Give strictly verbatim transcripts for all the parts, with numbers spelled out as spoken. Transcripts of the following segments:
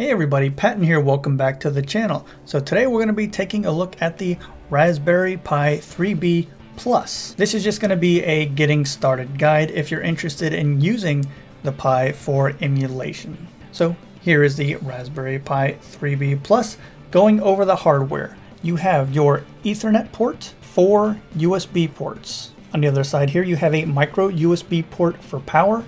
Hey everybody, Patton here, welcome back to the channel. So today we're going to be taking a look at the Raspberry Pi three B Plus. This is just going to be a getting started guide if you're interested in using the Pi for emulation. So here is the Raspberry Pi three B Plus. Going over the hardware, you have your Ethernet port, four U S B ports. On the other side here you have a micro U S B port for power,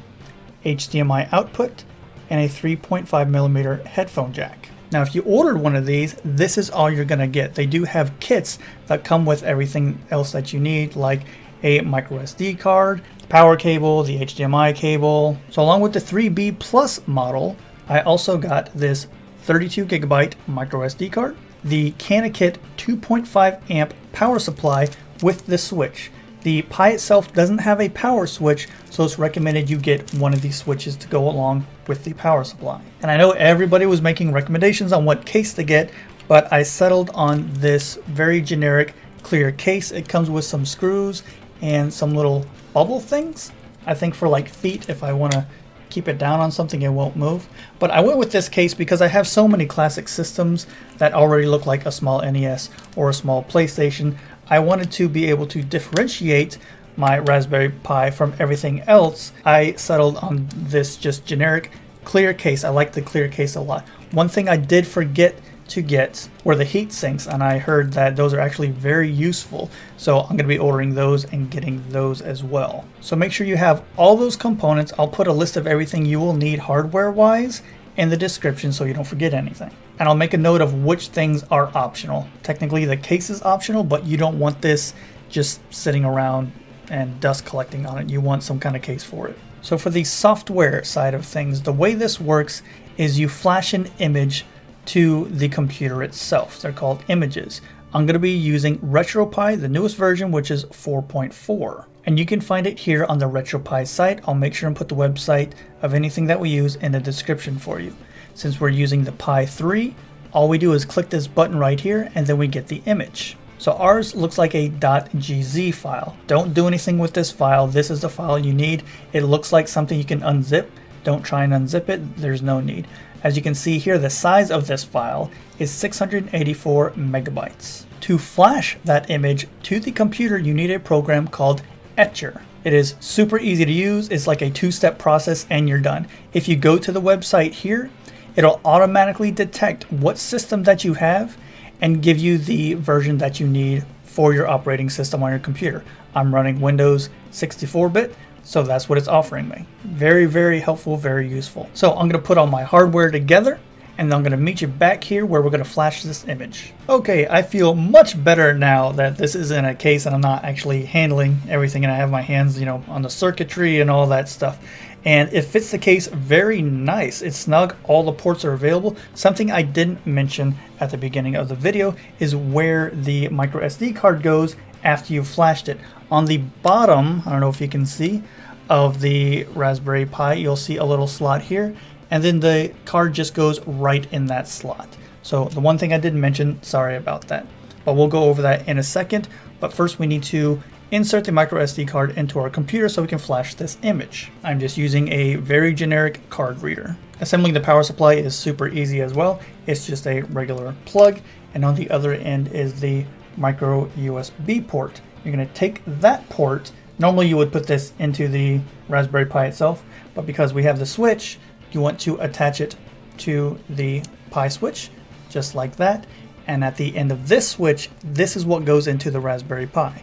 H D M I output, and a three point five millimeter headphone jack. Now if you ordered one of these, this is all you're gonna get. They do have kits that come with everything else that you need, like a micro S D card, power cable, the H D M I cable. So along with the three B Plus model, I also got this thirty-two gigabyte micro S D card, the Canakit two point five amp power supply with the switch. The Pi itself doesn't have a power switch, so it's recommended you get one of these switches to go along with the power supply. And I know everybody was making recommendations on what case to get, but I settled on this very generic clear case. It comes with some screws and some little bubble things, I think for like feet, if I want to keep it down on something it won't move. But I went with this case because I have so many classic systems that already look like a small N E S or a small PlayStation. I wanted to be able to differentiate my Raspberry Pi from everything else. I settled on this just generic clear case. I like the clear case a lot. One thing I did forget to get were the heat sinks, and I heard that those are actually very useful, so I'm going to be ordering those and getting those as well. So make sure you have all those components. I'll put a list of everything you will need hardware wise in the description so you don't forget anything. And I'll make a note of which things are optional. Technically the case is optional, but you don't want this just sitting around and dust collecting on it. You want some kind of case for it. So for the software side of things, the way this works is you flash an image to the computer itself. They're called images. I'm going to be using RetroPie, the newest version, which is four point four. And you can find it here on the RetroPie site. I'll make sure and put the website of anything that we use in the description for you. Since we're using the Pi three, all we do is click this button right here and then we get the image. So ours looks like a .gz file. Don't do anything with this file. This is the file you need. It looks like something you can unzip. Don't try and unzip it. There's no need. As you can see here, the size of this file is six hundred eighty-four megabytes. To flash that image to the computer, you need a program called Etcher. It is super easy to use. It's like a two-step process and you're done. If you go to the website here, it'll automatically detect what system that you have and give you the version that you need for your operating system on your computer. I'm running Windows sixty-four bit, so that's what it's offering me. Very, very helpful, very useful. So I'm going to put all my hardware together and then I'm going to meet you back here where we're going to flash this image. Okay, I feel much better now that this is in a case and I'm not actually handling everything and I have my hands, you know, on the circuitry and all that stuff. And it fits the case very nice. It's snug, all the ports are available. Something I didn't mention at the beginning of the video is where the micro S D card goes after you've flashed it. On the bottom, I don't know if you can see, of the Raspberry Pi, you'll see a little slot here. And then the card just goes right in that slot. So the one thing I didn't mention, sorry about that. But we'll go over that in a second. But first we need to insert the micro S D card into our computer so we can flash this image. I'm just using a very generic card reader. Assembling the power supply is super easy as well. It's just a regular plug. And on the other end is the micro U S B port. You're gonna take that port. Normally you would put this into the Raspberry Pi itself, but because we have the switch, you want to attach it to the Pi switch, just like that. And at the end of this switch, this is what goes into the Raspberry Pi.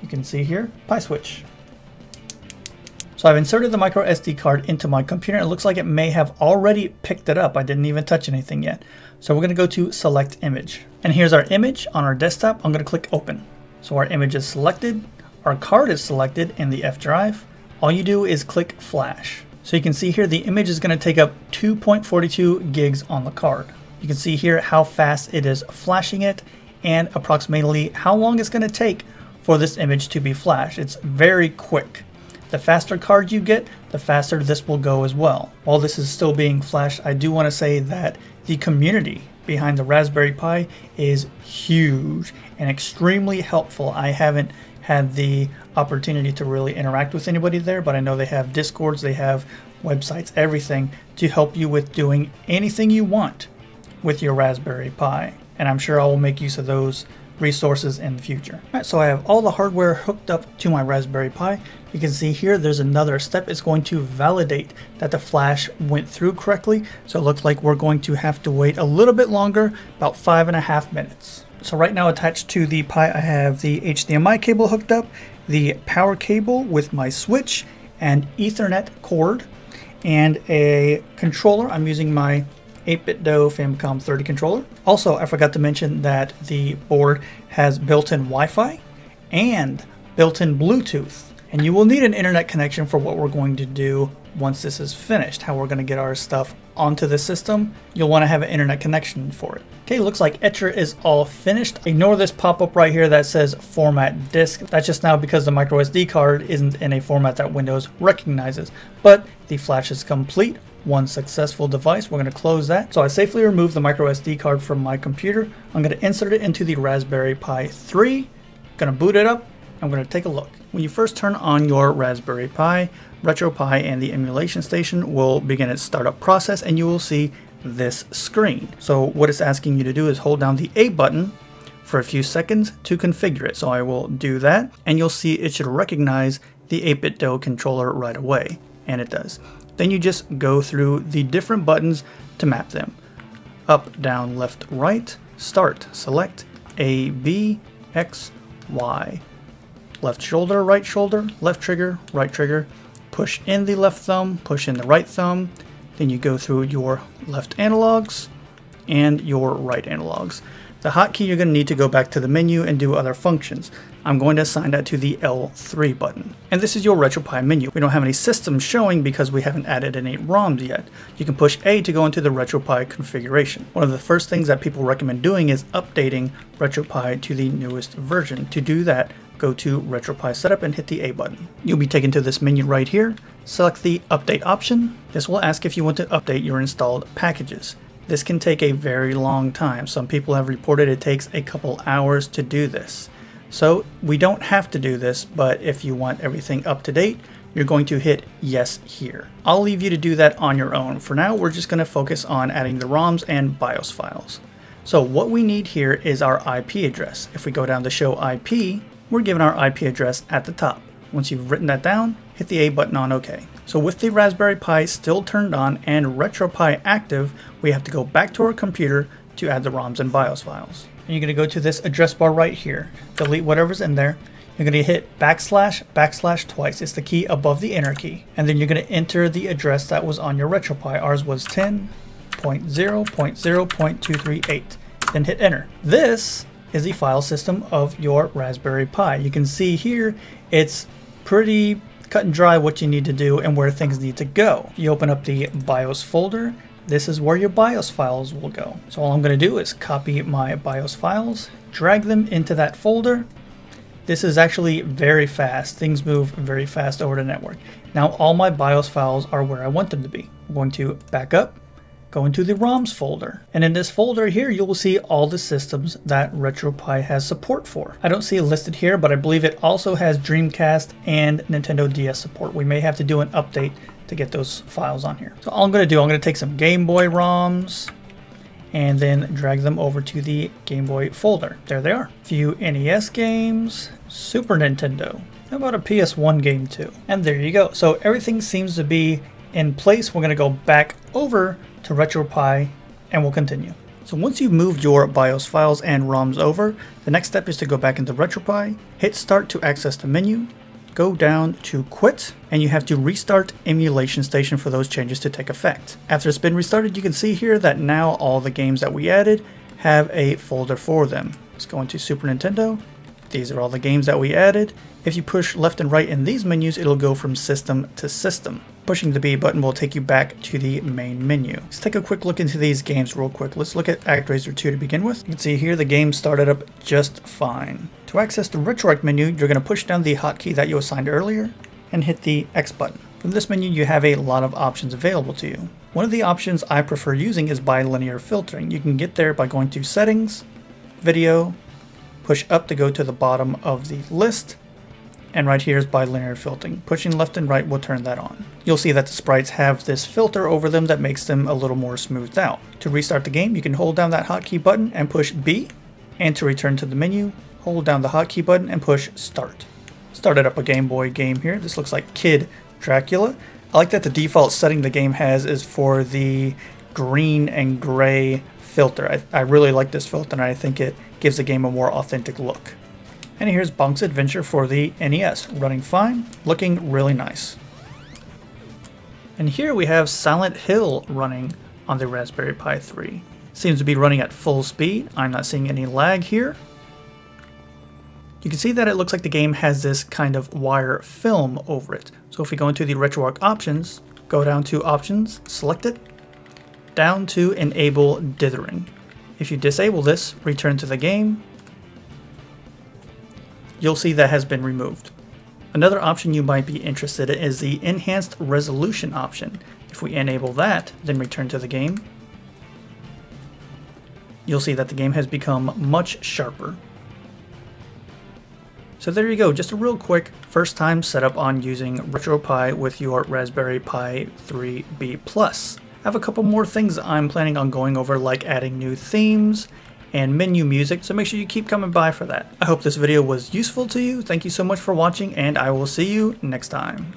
You can see here, Pi switch. So I've inserted the micro S D card into my computer. It looks like it may have already picked it up. I didn't even touch anything yet. So we're gonna go to select image. And here's our image on our desktop. I'm gonna click open. So our image is selected, our card is selected in the F drive. All you do is click flash. So you can see here, the image is gonna take up two point four two gigs on the card. You can see here how fast it is flashing it and approximately how long it's gonna take for this image to be flashed. It's very quick. The faster card you get, the faster this will go as well. While this is still being flashed, I do want to say that the community behind the Raspberry Pi is huge and extremely helpful. I haven't had the opportunity to really interact with anybody there, but I know they have Discords, they have websites, everything to help you with doing anything you want with your Raspberry Pi. And I'm sure I will make use of those resources in the future. All right, so I have all the hardware hooked up to my Raspberry Pi. You can see here there's another step. It's going to validate that the flash went through correctly. So it looks like we're going to have to wait a little bit longer, about five and a half minutes. So right now attached to the Pi, I have the H D M I cable hooked up, the power cable with my switch and Ethernet cord, and a controller. I'm using my eight bit do Famicom thirty controller. Also, I forgot to mention that the board has built-in Wi-Fi and built-in Bluetooth. And you will need an internet connection for what we're going to do once this is finished, how we're going to get our stuff onto the system. You'll want to have an internet connection for it. Okay, looks like Etcher is all finished. Ignore this pop-up right here that says format disk. That's just now because the micro S D card isn't in a format that Windows recognizes. But the flash is complete. One successful device. We're going to close that. So I safely removed the micro S D card from my computer. I'm going to insert it into the Raspberry Pi three. Going to boot it up. I'm going to take a look. When you first turn on your Raspberry Pi, RetroPie and the Emulation Station will begin its startup process, and you will see this screen. So what it's asking you to do is hold down the A button for a few seconds to configure it. So I will do that, and you'll see it should recognize the eight bit do controller right away, and it does. Then you just go through the different buttons to map them. Up, down, left, right, start, select, A, B, X, Y. Left shoulder, right shoulder, left trigger, right trigger. Push in the left thumb, push in the right thumb. Then you go through your left analogs and your right analogs. The hotkey, you're going to need to go back to the menu and do other functions. I'm going to assign that to the L three button. And this is your RetroPie menu. We don't have any systems showing because we haven't added any ROMs yet. You can push A to go into the RetroPie configuration. One of the first things that people recommend doing is updating RetroPie to the newest version. To do that, go to RetroPie Setup and hit the A button. You'll be taken to this menu right here. Select the Update option. This will ask if you want to update your installed packages. This can take a very long time. Some people have reported it takes a couple hours to do this. So we don't have to do this, but if you want everything up to date, you're going to hit yes here. I'll leave you to do that on your own. For now, we're just going to focus on adding the ROMs and BIOS files. So what we need here is our I P address. If we go down to show I P, we're given our I P address at the top. Once you've written that down, hit the A button on OK. So with the Raspberry Pi still turned on and RetroPie active, we have to go back to our computer to add the ROMs and BIOS files. And you're going to go to this address bar right here. Delete whatever's in there. You're going to hit backslash, backslash twice. It's the key above the enter key. And then you're going to enter the address that was on your RetroPie. Ours was ten dot zero dot zero dot two three eight. Then hit enter. This is the file system of your Raspberry Pi. You can see here it's pretty cut and dry what you need to do and where things need to go. You open up the BIOS folder. This is where your BIOS files will go. So all I'm going to do is copy my BIOS files, drag them into that folder. This is actually very fast. Things move very fast over the network. Now all my BIOS files are where I want them to be. I'm going to back up, go into the ROMs folder. And in this folder here, you will see all the systems that RetroPie has support for. I don't see it listed here, but I believe it also has Dreamcast and Nintendo D S support. We may have to do an update to get those files on here. So all I'm going to do, I'm going to take some Game Boy ROMs and then drag them over to the Game Boy folder. There they are. A few N E S games, Super Nintendo. How about a P S one game too? And there you go. So everything seems to be in place. We're going to go back over to RetroPie and we'll continue. So once you've moved your BIOS files and ROMs over, the next step is to go back into RetroPie, hit start to access the menu, go down to quit, and you have to restart Emulation Station for those changes to take effect. After it's been restarted, you can see here that now all the games that we added have a folder for them. Let's go into Super Nintendo. These are all the games that we added. If you push left and right in these menus, it'll go from system to system. Pushing the B button will take you back to the main menu. Let's take a quick look into these games real quick. Let's look at ActRaiser two to begin with. You can see here the game started up just fine. To access the RetroArch menu, you're going to push down the hotkey that you assigned earlier and hit the X button. From this menu, you have a lot of options available to you. One of the options I prefer using is bilinear filtering. You can get there by going to Settings, Video, push up to go to the bottom of the list, and right here is bilinear filtering. Pushing left and right will turn that on. You'll see that the sprites have this filter over them that makes them a little more smoothed out. To restart the game, you can hold down that hotkey button and push B, and to return to the menu, hold down the hotkey button and push Start. Started up a Game Boy game here. This looks like Kid Dracula. I like that the default setting the game has is for the green and gray filter. I, I really like this filter, and I think it gives the game a more authentic look. And here's Bonk's Adventure for the N E S. Running fine, looking really nice. And here we have Silent Hill running on the Raspberry Pi three. Seems to be running at full speed. I'm not seeing any lag here. You can see that it looks like the game has this kind of wire film over it. So if we go into the RetroArch options, go down to options, select it, down to enable dithering. If you disable this, return to the game, you'll see that has been removed. Another option you might be interested in is the enhanced resolution option. If we enable that, then return to the game, you'll see that the game has become much sharper. So there you go, just a real quick first time setup on using RetroPie with your Raspberry Pi three B plus. I have a couple more things I'm planning on going over, like adding new themes and menu music, so make sure you keep coming by for that. I hope this video was useful to you. Thank you so much for watching, and I will see you next time.